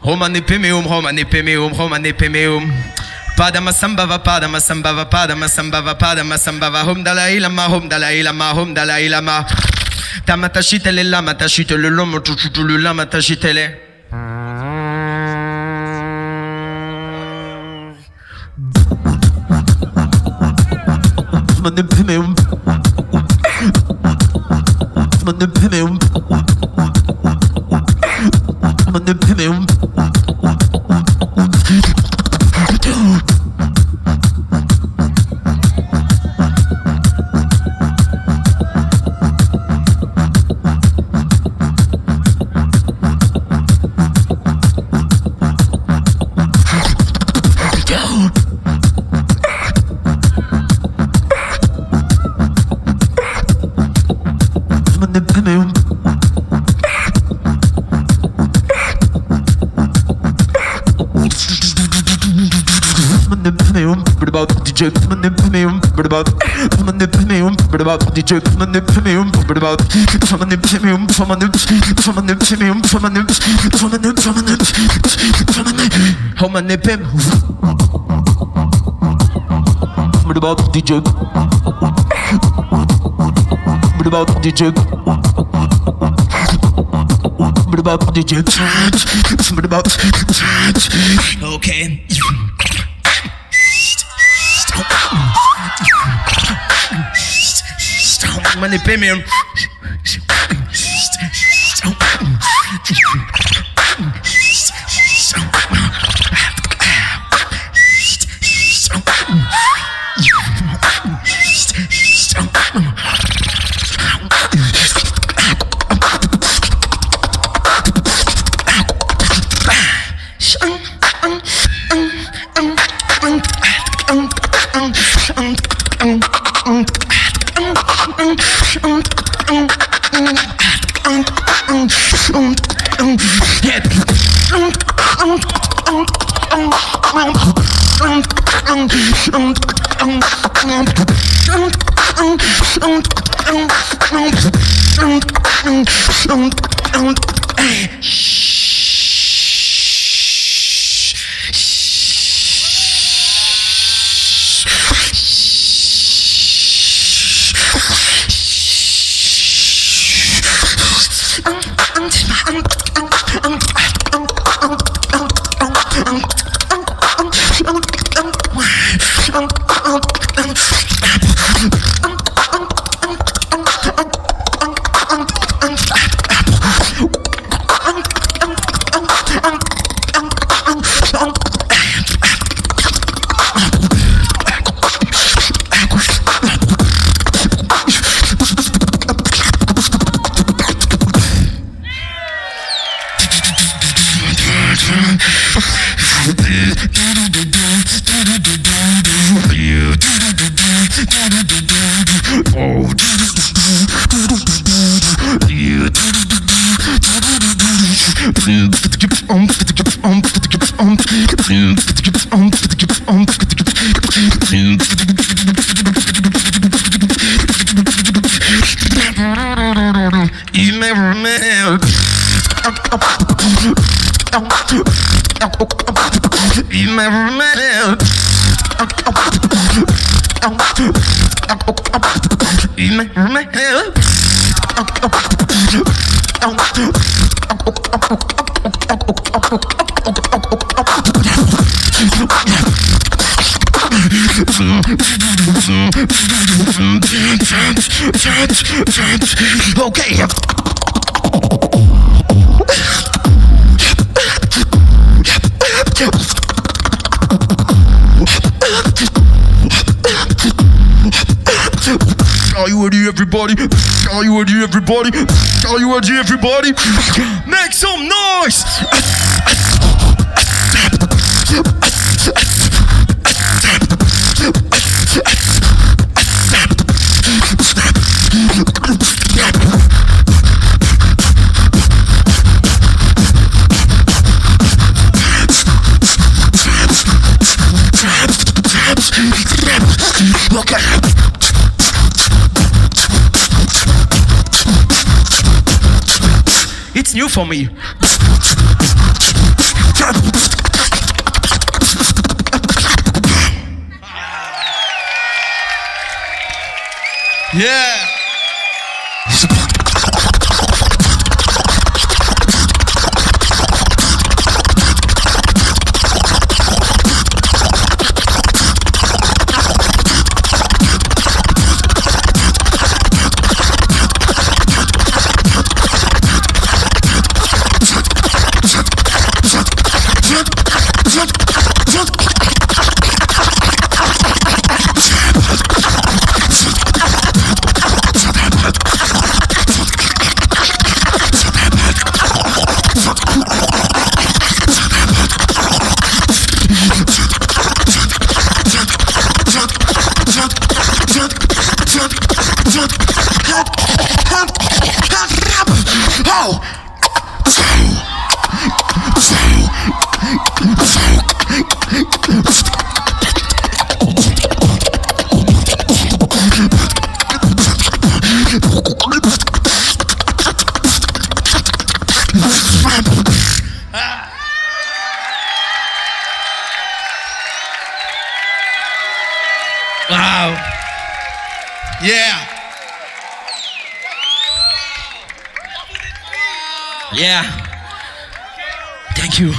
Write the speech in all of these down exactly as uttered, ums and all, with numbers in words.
Homa nipimeum, homa nipimeum, homa nipimeum. Padama sambava, padama sambava, padama sambava, padama sambava. Hum dalai lama, hum dalai lama, hum dalai lama. Tama tashitele lama, tashitele lama, tuchutulu lama, tashitele. Homa nipimeum. Homa nipimeum. Homa nipimeum. Okay. Money pay me. Okay. Are you ready, everybody? Are you ready, everybody? Are you ready, everybody? Make some noise! Okay. It's new for me. Yeah. Wow. Yeah. Yeah. Thank you.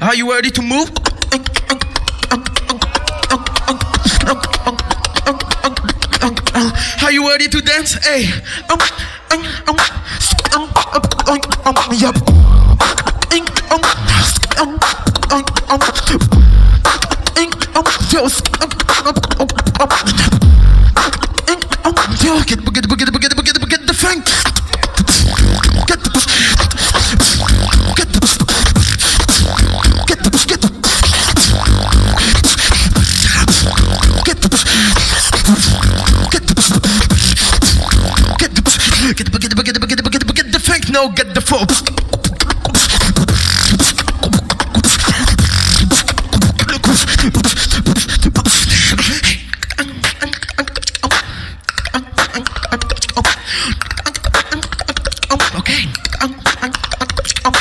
Are you ready to move? Are you ready to dance? Hey. Get the funk. No, get the full. Okay.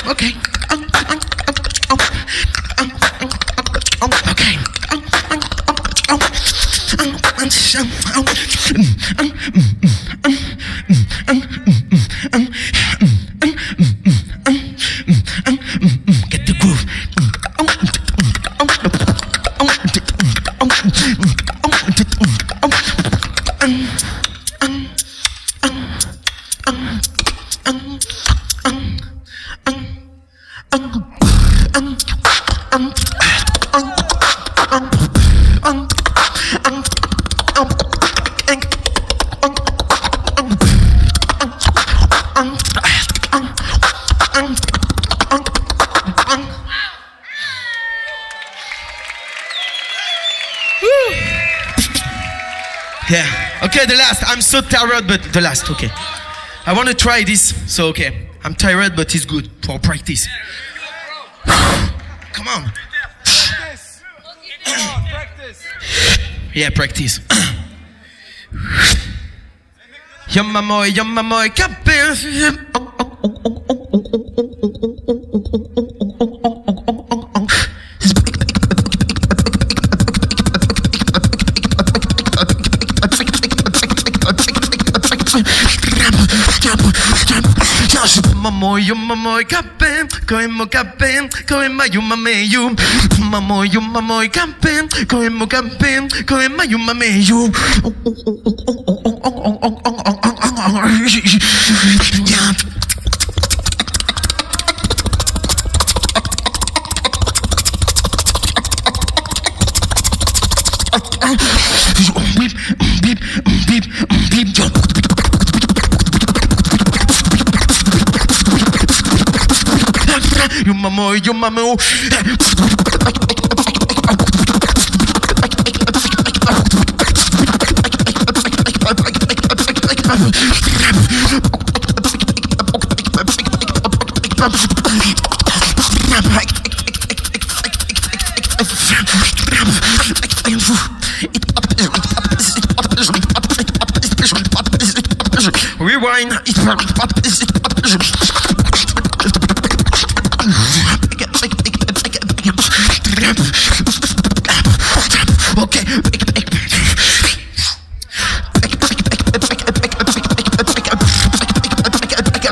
Okay. Yeah, okay, the last. I'm so tired, but the last, okay. I want to try this, so okay. I'm tired, but it's good for practice. Come on. Practice. Practice. Yeah, practice. Yamamoy, yamamoy, Mamoy, mamoy, capin, coimo capin, coima you mame you. Mamoy, mamoy, capin, coimo capin, coima you mame you. You mama, you mama. Rewind. Okay. Okay.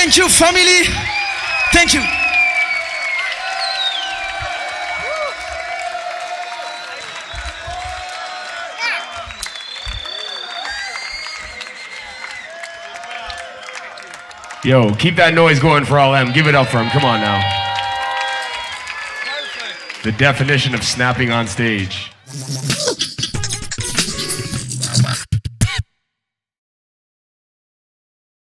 Thank you, family. Thank you. Yo, keep that noise going for all them. Give it up for them. Come on now. The definition of snapping on stage.